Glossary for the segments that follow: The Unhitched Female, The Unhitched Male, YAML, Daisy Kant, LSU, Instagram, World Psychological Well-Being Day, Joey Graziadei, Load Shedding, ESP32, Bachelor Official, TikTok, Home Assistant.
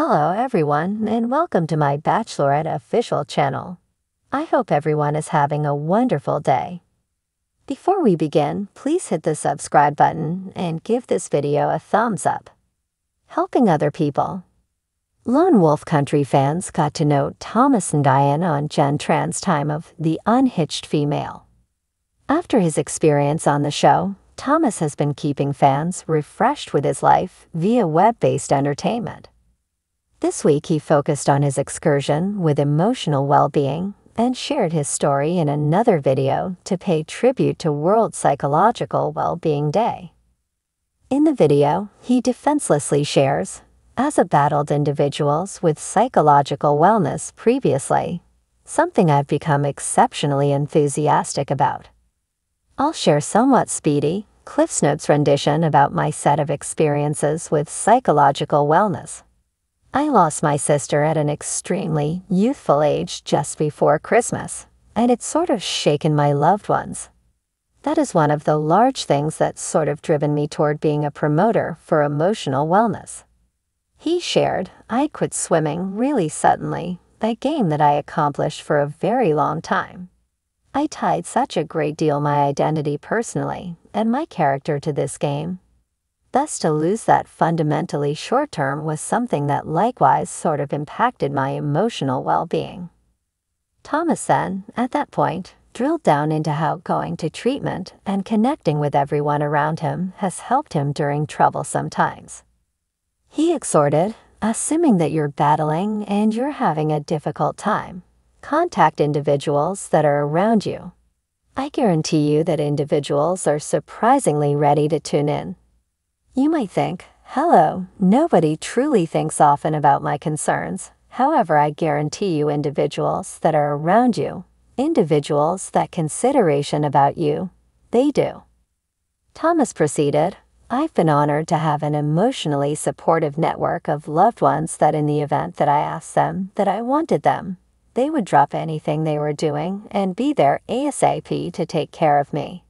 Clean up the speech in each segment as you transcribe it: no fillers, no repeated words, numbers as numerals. Hello everyone, and welcome to my Bachelor Official channel. I hope everyone is having a wonderful day. Before we begin, please hit the subscribe button and give this video a thumbs up. Helping other people. Lone Wolf Country fans got to know Thomas and Diane on Jenn Tran's time of The Unhitched Female. After his experience on the show, Thomas has been keeping fans refreshed with his life via web-based entertainment. This week he focused on his excursion with emotional well-being and shared his story in another video to pay tribute to World Psychological Well-Being Day. In the video, he defenselessly shares, as a battled individuals with psychological wellness previously, something I've become exceptionally enthusiastic about. I'll share somewhat speedy, Cliff's Notes rendition about my set of experiences with psychological wellness. I lost my sister at an extremely youthful age just before Christmas, and it's sort of shaken my loved ones. That is one of the large things that's sort of driven me toward being a promoter for emotional wellness. He shared, I quit swimming really suddenly, a game that I accomplished for a very long time. I tied such a great deal my identity personally and my character to this game. Thus, to lose that fundamentally short-term was something that likewise sort of impacted my emotional well-being. Thomas then, at that point, drilled down into how going to treatment and connecting with everyone around him has helped him during troublesome times. He exhorted, assuming that you're battling and you're having a difficult time, contact individuals that are around you. I guarantee you that individuals are surprisingly ready to tune in. You might think, hello, nobody truly thinks often about my concerns. However, I guarantee you individuals that are around you, individuals that consideration about you, they do. Thomas proceeded, I've been honored to have an emotionally supportive network of loved ones that in the event that I asked them that I wanted them, they would drop anything they were doing and be there ASAP to take care of me.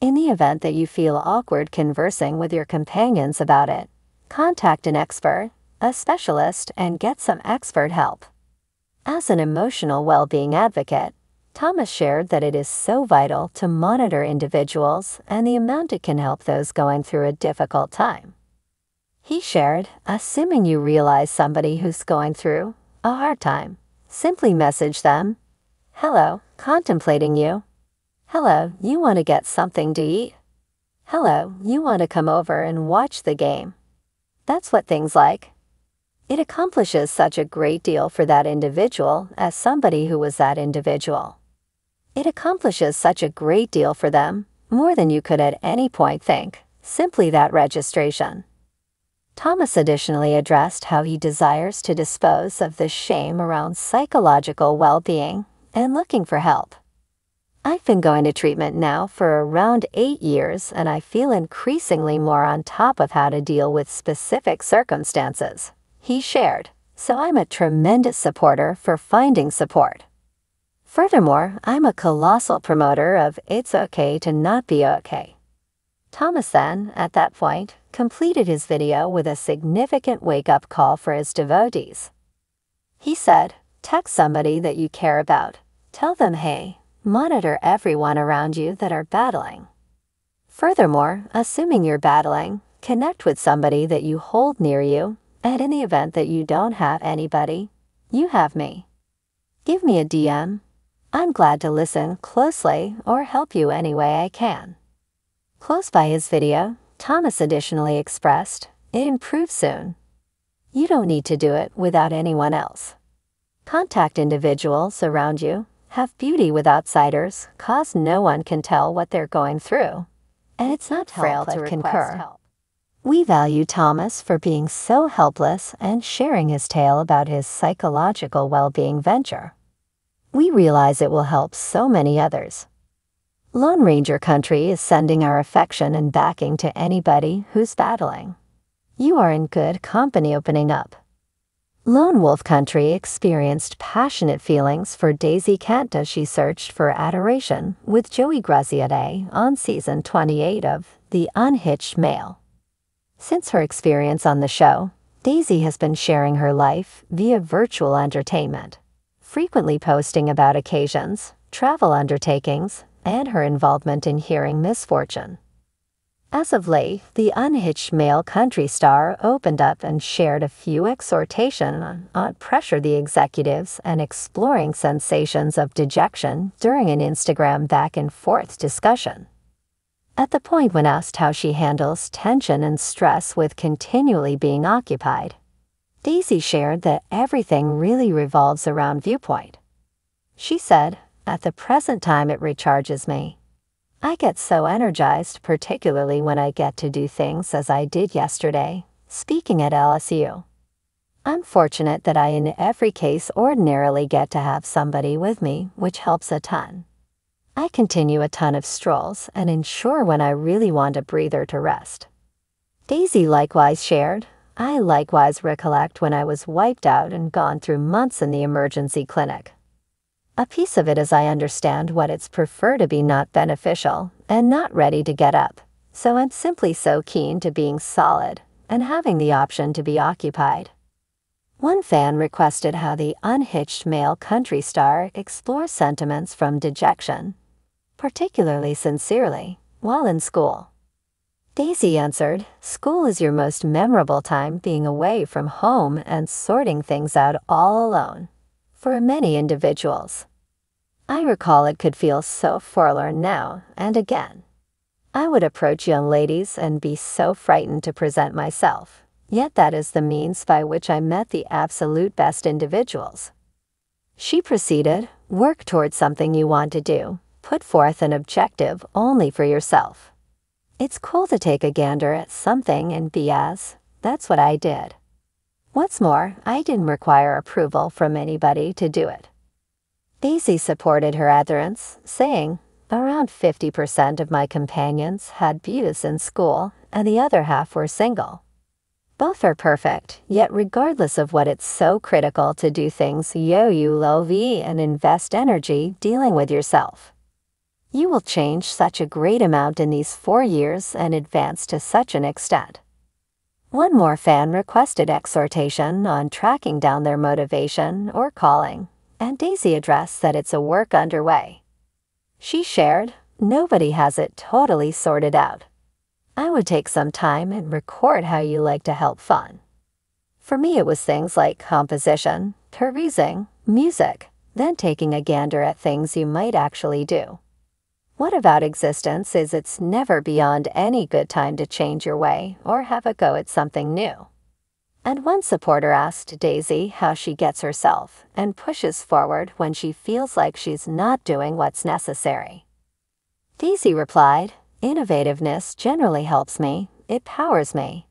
In the event that you feel awkward conversing with your companions about it, contact an expert, a specialist, and get some expert help. As an emotional well-being advocate, Thomas shared that it is so vital to monitor individuals and the amount it can help those going through a difficult time. He shared, assuming you realize somebody who's going through a hard time, simply message them, hello, contemplating you. Hello, you want to get something to eat? Hello, you want to come over and watch the game? That's what things like. It accomplishes such a great deal for that individual as somebody who was that individual. It accomplishes such a great deal for them, more than you could at any point think, simply that registration. Thomas additionally addressed how he desires to dispose of the shame around psychological well-being and looking for help. I've been going to treatment now for around 8 years, and I feel increasingly more on top of how to deal with specific circumstances, he shared, so I'm a tremendous supporter for finding support. Furthermore, I'm a colossal promoter of it's okay to not be okay. Thomas then, at that point, completed his video with a significant wake-up call for his devotees. He said, text somebody that you care about. Tell them, hey, monitor everyone around you that are battling. Furthermore, assuming you're battling, connect with somebody that you hold near you, and in the event that you don't have anybody, you have me. Give me a DM. I'm glad to listen closely or help you any way I can. Close by his video, Thomas additionally expressed, it improves soon. You don't need to do it without anyone else. Contact individuals around you. Have beauty with outsiders, cause no one can tell what they're going through, and it's not frail to request help. We value Thomas for being so helpless and sharing his tale about his psychological well-being venture. We realize it will help so many others. Lone Ranger Country is sending our affection and backing to anybody who's battling. You are in good company opening up. Lone Wolf Country experienced passionate feelings for Daisy Kant as she searched for adoration with Joey Graziadei on season 28 of The Unhitched Male. Since her experience on the show, Daisy has been sharing her life via virtual entertainment, frequently posting about occasions, travel undertakings, and her involvement in hearing misfortune. As of late, the Unhitched Male country star opened up and shared a few exhortations on pressure the executives and exploring sensations of dejection during an Instagram back-and-forth discussion. At the point when asked how she handles tension and stress with continually being occupied, Daisy shared that everything really revolves around viewpoint. She said, "At the present time it recharges me. I get so energized, particularly when I get to do things as I did yesterday, speaking at LSU. I'm fortunate that I in every case ordinarily get to have somebody with me, which helps a ton. I continue a ton of strolls and ensure when I really want a breather to rest." Daisy likewise shared, "I likewise recollect when I was wiped out and gone through months in the emergency clinic. A piece of it is I understand what it's prefer to be not beneficial and not ready to get up, so I'm simply so keen to being solid and having the option to be occupied." One fan requested how the Unhitched Male country star explores sentiments from dejection, particularly sincerely, while in school. Daisy answered, "School is your most memorable time being away from home and sorting things out all alone. For many individuals, I recall it could feel so forlorn now and again. I would approach young ladies and be so frightened to present myself. Yet that is the means by which I met the absolute best individuals." She proceeded, "Work towards something you want to do. Put forth an objective only for yourself. It's cool to take a gander at something and BS. That's what I did. What's more, I didn't require approval from anybody to do it." Daisy supported her adherence, saying, "Around 50% of my companions had beauties in school, and the other half were single. Both are perfect, yet regardless of what it's so critical to do things yo-yo-lo-v and invest energy dealing with yourself. You will change such a great amount in these 4 years and advance to such an extent." One more fan requested exhortation on tracking down their motivation or calling, and Daisy addressed that it's a work underway. She shared, "Nobody has it totally sorted out. I would take some time and record how you like to help fun. For me it was things like composition, perusing, music, then taking a gander at things you might actually do. What about existence is it's never beyond any good time to change your way or have a go at something new." And one supporter asked Daisy how she gets herself and pushes forward when she feels like she's not doing what's necessary. Daisy replied, "Innovativeness generally helps me, it powers me.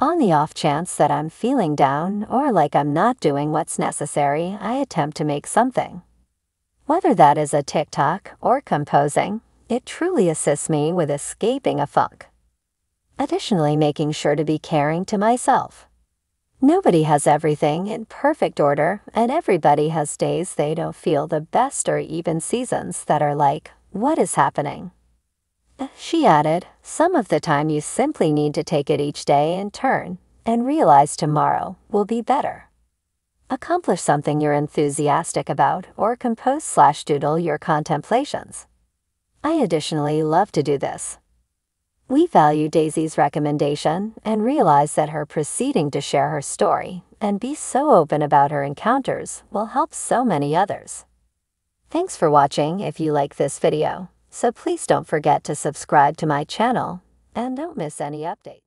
On the off chance that I'm feeling down or like I'm not doing what's necessary, I attempt to make something. Whether that is a TikTok or composing, it truly assists me with escaping a funk. Additionally, making sure to be caring to myself. Nobody has everything in perfect order, and everybody has days they don't feel the best or even seasons that are like, what is happening?" She added, "Some of the time you simply need to take it each day in turn and realize tomorrow will be better. Accomplish something you're enthusiastic about or compose/doodle your contemplations. I additionally love to do this." We value Daisy's recommendation and realize that her proceeding to share her story and be so open about her encounters will help so many others. Thanks for watching. If you like this video, so please don't forget to subscribe to my channel and don't miss any updates.